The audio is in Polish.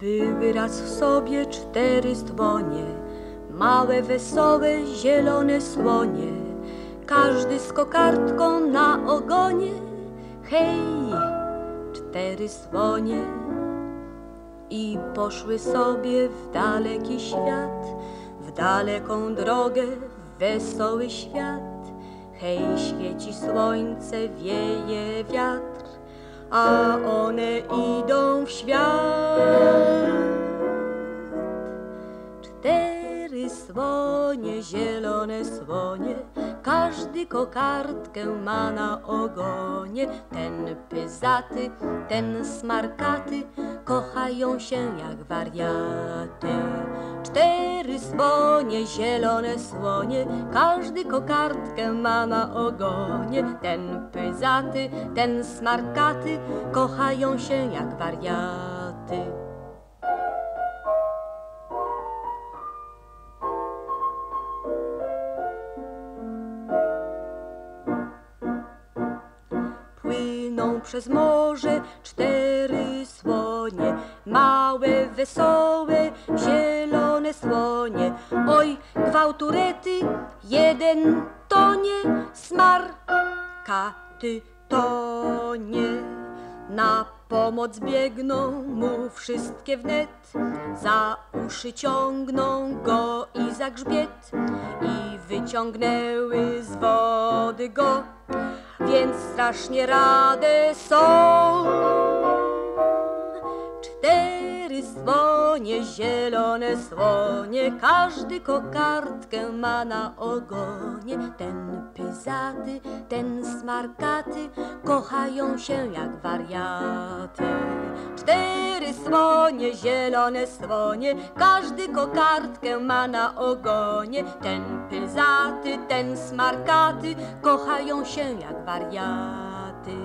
Były raz w sobie 4 stwonie, małe, wesołe, zielone słonie, każdy z kokardką na ogonie. Hej, 4 słonie! I poszły sobie w daleki świat, w daleką drogę, w wesoły świat. Hej, świeci słońce, wieje wiatr, a one idą w świat. 4 słonie, zielone słonie, każdy kokardkę ma na ogonie. Ten pyzaty, ten smarkaty, kochają się jak wariaty. 4 słonie, zielone słonie, każdy kokardkę ma na ogonie. Ten pyzaty, ten smarkaty, kochają się jak wariaty. Płyną przez morze 4 słonie, małe, wesołe, zielone słonie. Oj, gwałturety, jeden tonie, smarkaty tonie. Na pomoc biegną mu wszystkie wnet, za uszy ciągną go i za grzbiet, i wyciągnęły z wody go, więc strasznie rade są. 4 słonie, zielone słonie, każdy kokardkę ma na ogonie. Ten pyzaty, ten smarkaty, kochają się jak wariaty. 4 słonie, zielone słonie, każdy kokardkę ma na ogonie. Ten pyzaty, ten smarkaty, kochają się jak wariaty.